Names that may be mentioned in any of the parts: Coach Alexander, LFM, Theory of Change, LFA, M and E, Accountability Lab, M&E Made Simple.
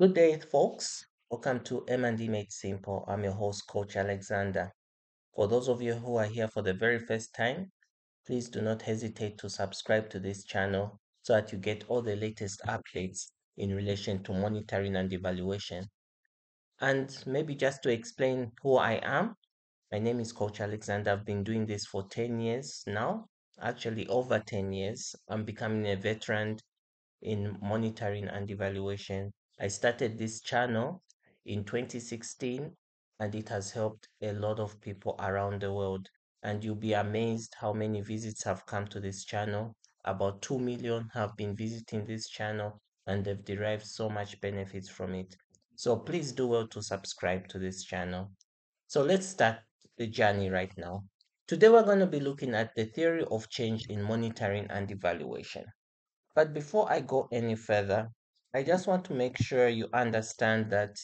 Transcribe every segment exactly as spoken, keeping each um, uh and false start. Good day, folks. Welcome to M and E Made Simple. I'm your host, Coach Alexander. For those of you who are here for the very first time, please do not hesitate to subscribe to this channel so that you get all the latest updates in relation to monitoring and evaluation. And maybe just to explain who I am, my name is Coach Alexander. I've been doing this for ten years now, actually over ten years. I'm becoming a veteran in monitoring and evaluation. I started this channel in twenty sixteen, and it has helped a lot of people around the world. And you'll be amazed how many visits have come to this channel. About two million have been visiting this channel, and they've derived so much benefits from it. So please do well to subscribe to this channel. So let's start the journey right now. Today we're going to be looking at the theory of change in monitoring and evaluation. But before I go any further, I just want to make sure you understand that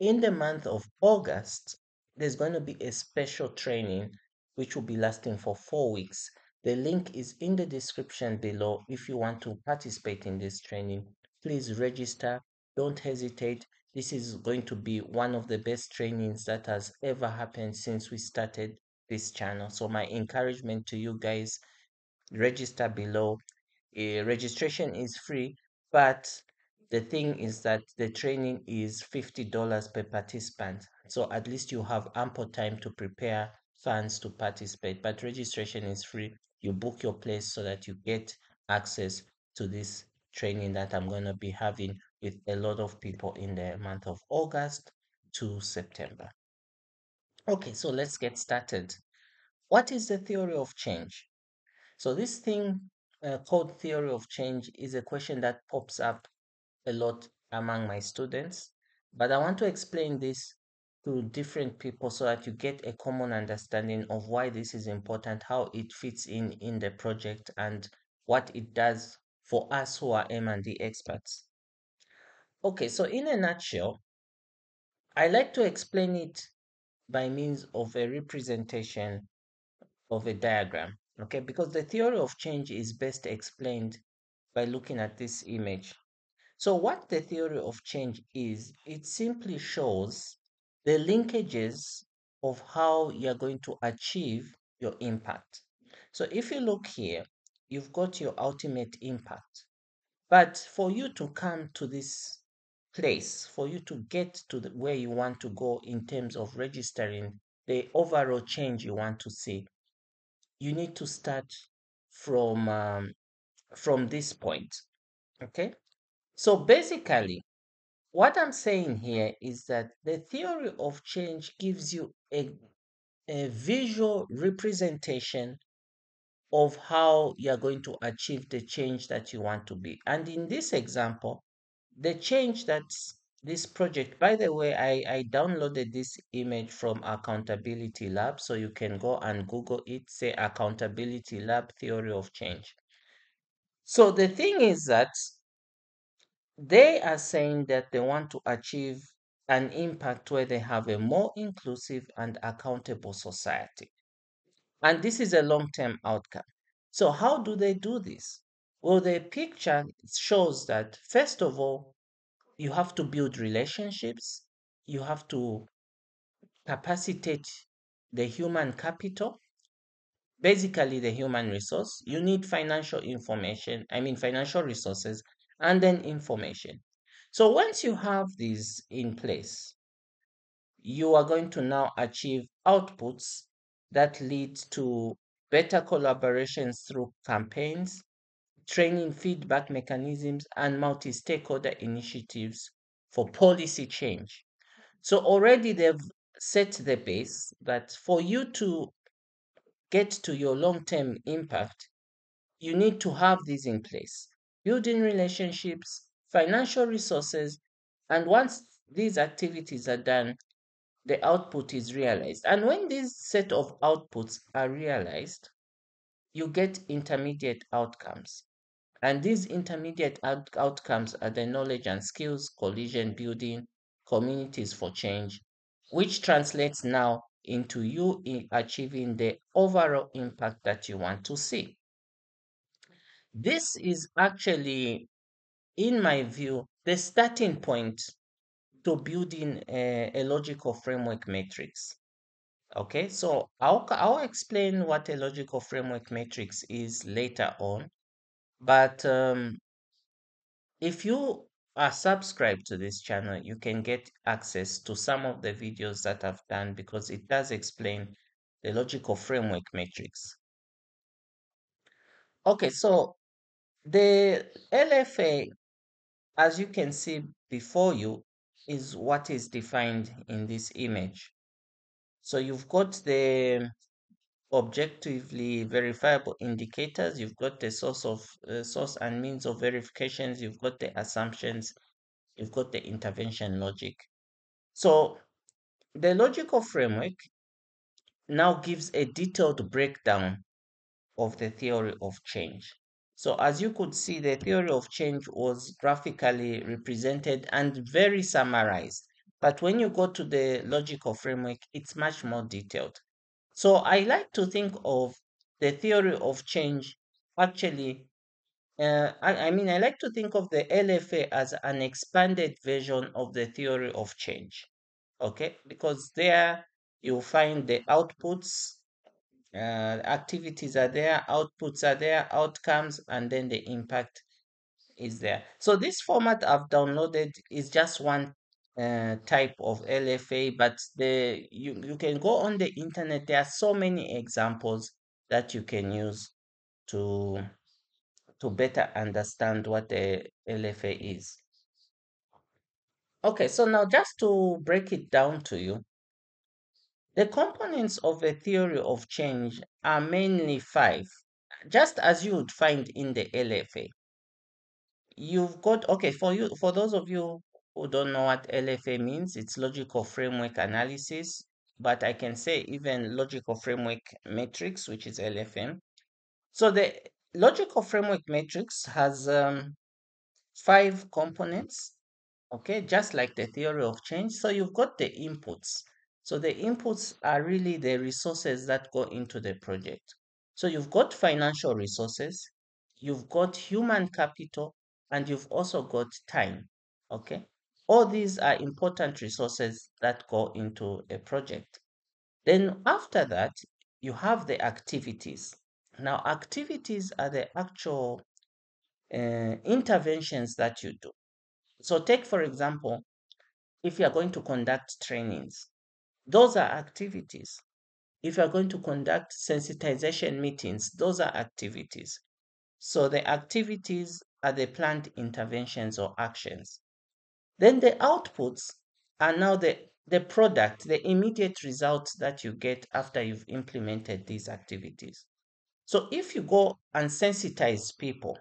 in the month of August, there's going to be a special training which will be lasting for four weeks. The link is in the description below. If you want to participate in this training, please register. Don't hesitate. This is going to be one of the best trainings that has ever happened since we started this channel. So my encouragement to you guys, register below. Uh, registration is free, but the thing is that the training is fifty dollars per participant. So at least you have ample time to prepare funds to participate, but registration is free. You book your place so that you get access to this training that I'm going to be having with a lot of people in the month of August to September. Okay, so let's get started. What is the theory of change? So this thing uh, called theory of change is a question that pops up a lot among my students, but I want to explain this to different people so that you get a common understanding of why this is important, how it fits in in the project, and what it does for us who are M and E experts. Okay, so in a nutshell, I like to explain it by means of a representation of a diagram, okay, because the theory of change is best explained by looking at this image. So what the theory of change is, it simply shows the linkages of how you're going to achieve your impact. So if you look here, you've got your ultimate impact. But for you to come to this place, for you to get to the, where you want to go in terms of registering the overall change you want to see, you need to start from, um, from this point, okay? So basically, what I'm saying here is that the theory of change gives you a, a visual representation of how you're going to achieve the change that you want to be. And in this example, the change that's this project, by the way, I, I downloaded this image from Accountability Lab, so you can go and Google it, say Accountability Lab Theory of Change. So the thing is that they are saying that they want to achieve an impact where they have a more inclusive and accountable society. And this is a long-term outcome. So how do they do this? Well, their picture shows that, first of all, you have to build relationships. You have to capacitate the human capital, basically the human resource. You need financial information, I mean financial resources, and then information. So once you have these in place, you are going to now achieve outputs that lead to better collaborations through campaigns, training feedback mechanisms, and multi-stakeholder initiatives for policy change. So already they've set the base that for you to get to your long-term impact, you need to have these in place. Building relationships, financial resources, and once these activities are done, the output is realized. And when this set of outputs are realized, you get intermediate outcomes. And these intermediate out outcomes are the knowledge and skills, coalition building, communities for change, which translates now into you in achieving the overall impact that you want to see. This is actually, in my view, the starting point to building a, a logical framework matrix. Okay, so I'll, I'll explain what a logical framework matrix is later on. But um, if you are subscribed to this channel, you can get access to some of the videos that I've done, because it does explain the logical framework matrix. Okay, so the L F A, as you can see before you, is what is defined in this image. So you've got the objectively verifiable indicators, you've got the source of uh, source and means of verifications, you've got the assumptions, you've got the intervention logic. So the logical framework now gives a detailed breakdown of the theory of change. So as you could see, the theory of change was graphically represented and very summarized. But when you go to the logical framework, it's much more detailed. So I like to think of the theory of change, actually, uh, I, I mean, I like to think of the L F A as an expanded version of the theory of change, okay? Because there you'll find the outputs, uh, activities are there, outputs are there, outcomes, and then the impact is there. So this format I've downloaded is just one Uh, type of L F A, but the you, you can go on the internet. There are so many examples that you can use to to better understand what the L F A is. Okay, so now just to break it down to you, the components of a theory of change are mainly five, just as you would find in the L F A. You've got, okay, for you, for those of you who don't know what L F A means, it's logical framework analysis, but I can say even logical framework matrix, which is L F M. So the logical framework matrix has um, five components, okay, just like the theory of change. So you've got the inputs. So the inputs are really the resources that go into the project. So you've got financial resources, you've got human capital, and you've also got time, okay? All these are important resources that go into a project. Then after that, you have the activities. Now, activities are the actual uh, interventions that you do. So take, for example, if you are going to conduct trainings, those are activities. If you are going to conduct sensitization meetings, those are activities. So the activities are the planned interventions or actions. Then the outputs are now the, the product, the immediate results that you get after you've implemented these activities. So if you go and sensitize people,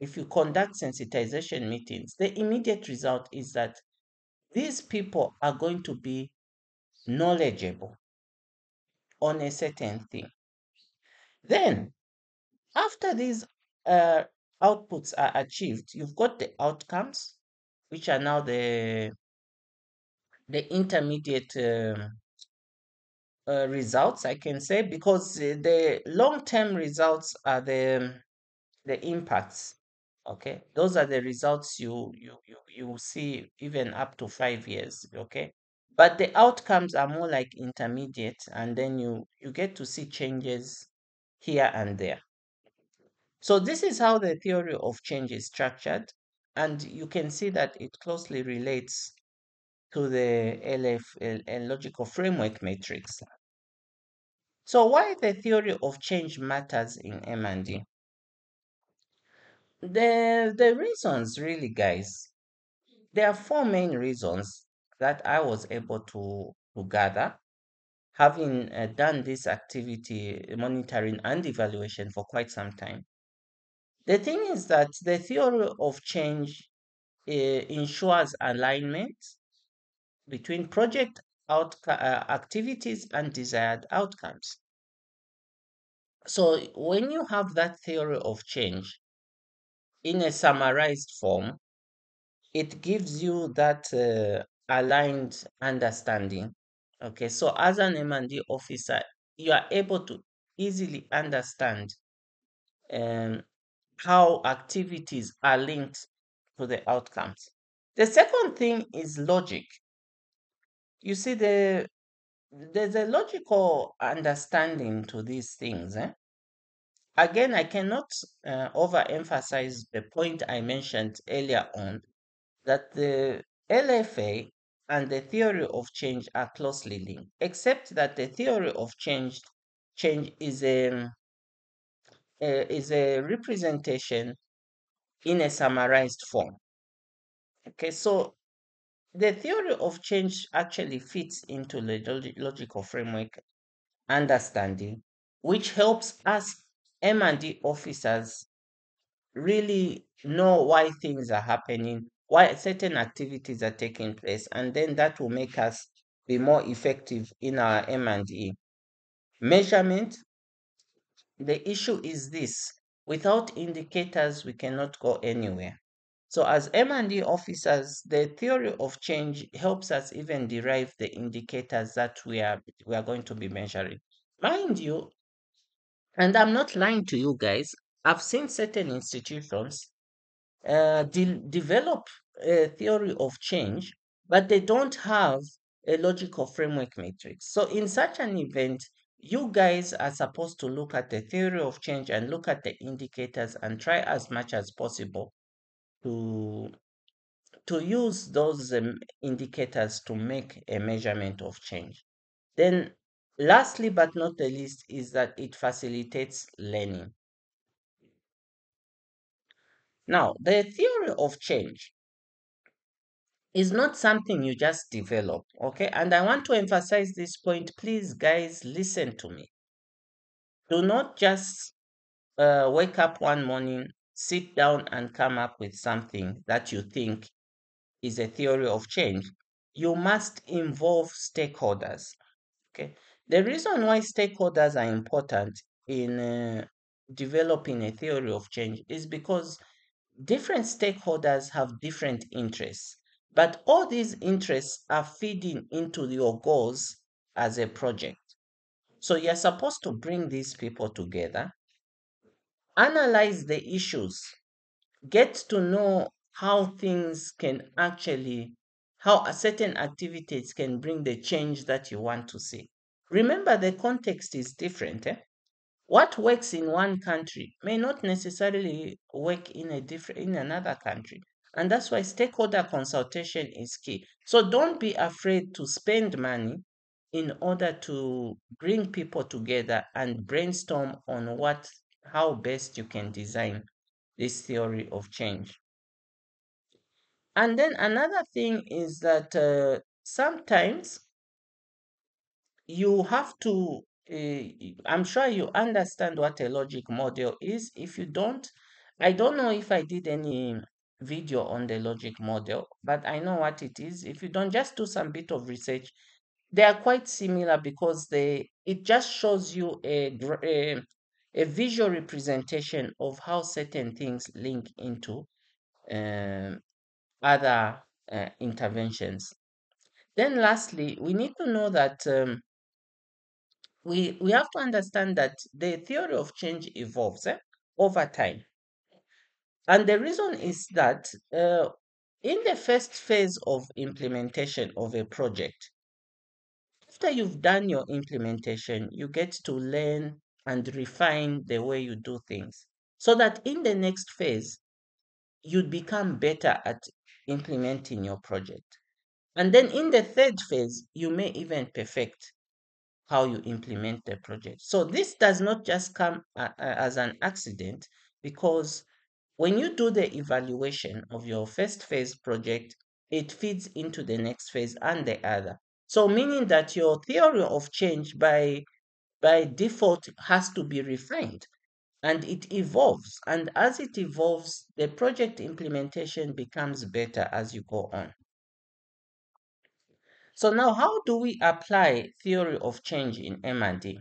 if you conduct sensitization meetings, the immediate result is that these people are going to be knowledgeable on a certain thing. Then, after these uh, outputs are achieved, you've got the outcomes, which are now the, the intermediate uh, uh, results, I can say, because the long-term results are the, the impacts, okay? Those are the results you, you, you, you see even up to five years, okay? But the outcomes are more like intermediate, and then you, you get to see changes here and there. So this is how the theory of change is structured. And you can see that it closely relates to the L F A logical framework matrix. So why the theory of change matters in M and E? The, the reasons really, guys, there are four main reasons that I was able to, to gather, having uh, done this activity, monitoring and evaluation for quite some time. The thing is that the theory of change uh, ensures alignment between project uh, activities and desired outcomes. So when you have that theory of change in a summarized form, it gives you that uh, aligned understanding. Okay, so as an M and E officer, you are able to easily understand um, how activities are linked to the outcomes. The second thing is logic. You see, the there's a logical understanding to these things. Eh? Again, I cannot uh, overemphasize the point I mentioned earlier on, that the L F A and the theory of change are closely linked, except that the theory of change change is a, a is a representation in a summarized form. Okay, so the theory of change actually fits into the log logical framework understanding, which helps us M and E officers really know why things are happening, why certain activities are taking place, and then that will make us be more effective in our M and E. Measurement, the issue is this: without indicators, we cannot go anywhere. So as M and E officers, the theory of change helps us even derive the indicators that we are, we are going to be measuring. Mind you, and I'm not lying to you guys, I've seen certain institutions Uh, de develop a theory of change, but they don't have a logical framework matrix. So in such an event, you guys are supposed to look at the theory of change and look at the indicators and try as much as possible to, to use those um, indicators to make a measurement of change. Then lastly, but not the least, is that it facilitates learning. Now, the theory of change is not something you just develop, okay? And I want to emphasize this point. Please, guys, listen to me. Do not just uh, wake up one morning, sit down, and come up with something that you think is a theory of change. You must involve stakeholders, okay? The reason why stakeholders are important in uh, developing a theory of change is because different stakeholders have different interests, but all these interests are feeding into your goals as a project. So you're supposed to bring these people together, analyze the issues, get to know how things can actually, how certain activities can bring the change that you want to see. Remember, the context is different, eh? What works in one country may not necessarily work in a different in another country, and that's why stakeholder consultation is key. So don't be afraid to spend money in order to bring people together and brainstorm on what how best you can design this theory of change. And then another thing is that uh, sometimes you have to Uh, I'm sure you understand what a logic model is. If you don't, I don't know if I did any video on the logic model, but I know what it is. If you don't, just do some bit of research. They are quite similar because they it just shows you a, a, a visual representation of how certain things link into uh, other uh, interventions. Then lastly, we need to know that um, We, we have to understand that the theory of change evolves eh, over time. And the reason is that uh, in the first phase of implementation of a project, after you've done your implementation, you get to learn and refine the way you do things so that in the next phase, you'd become better at implementing your project. And then in the third phase, you may even perfect how you implement the project. So this does not just come a, a, as an accident, because when you do the evaluation of your first phase project, it feeds into the next phase and the other. So meaning that your theory of change by, by default has to be refined, and it evolves. And as it evolves, the project implementation becomes better as you go on. So now, how do we apply theory of change in M and E?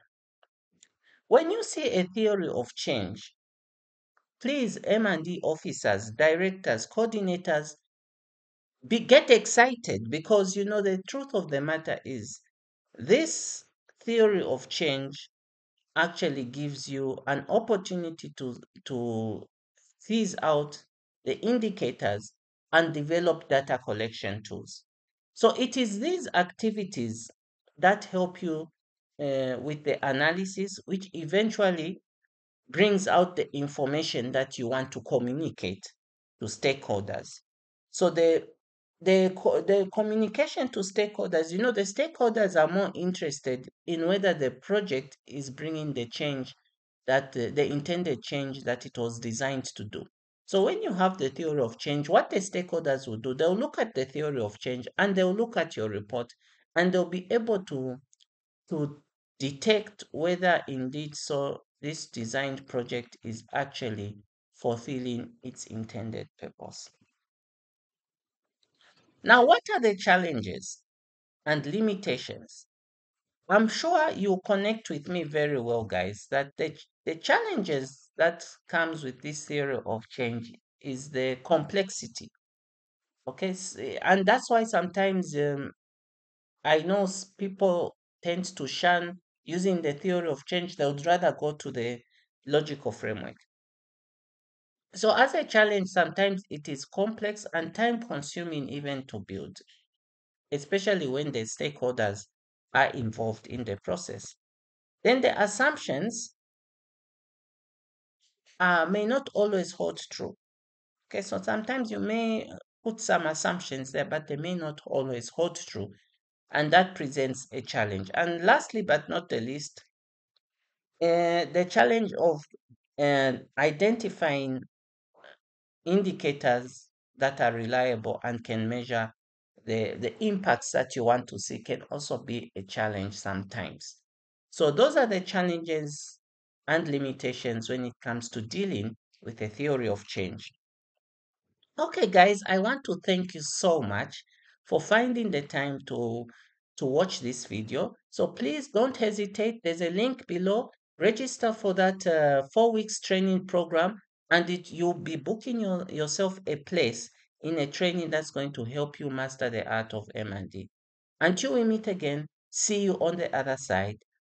When you see a theory of change, please, M and E officers, directors, coordinators, be, get excited, because you know the truth of the matter is this theory of change actually gives you an opportunity to, to tease out the indicators and develop data collection tools. So it is these activities that help you uh, with the analysis, which eventually brings out the information that you want to communicate to stakeholders. So the the, the communication to stakeholders, you know, the stakeholders are more interested in whether the project is bringing the change that uh, the intended change that it was designed to do. So when you have the theory of change, what the stakeholders will do, they'll look at the theory of change and they'll look at your report and they'll be able to, to detect whether indeed so this designed project is actually fulfilling its intended purpose. Now, what are the challenges and limitations? I'm sure you connect with me very well, guys, that the, the challenges that comes with this theory of change is the complexity. Okay, and that's why sometimes um, I know people tend to shun using the theory of change. They would rather go to the logical framework. So as a challenge, sometimes it is complex and time-consuming even to build, especially when the stakeholders are involved in the process. Then the assumptions uh, may not always hold true. Okay, so sometimes you may put some assumptions there, but they may not always hold true, and that presents a challenge. And lastly, but not the least, uh, the challenge of uh, identifying indicators that are reliable and can measure the, the impacts that you want to see can also be a challenge sometimes. So those are the challenges and limitations when it comes to dealing with the theory of change. Okay, guys, I want to thank you so much for finding the time to, to watch this video. So please don't hesitate. There's a link below. Register for that uh, four weeks training program, and it, you'll be booking your, yourself a place in a training that's going to help you master the art of M and E. Until we meet again, see you on the other side.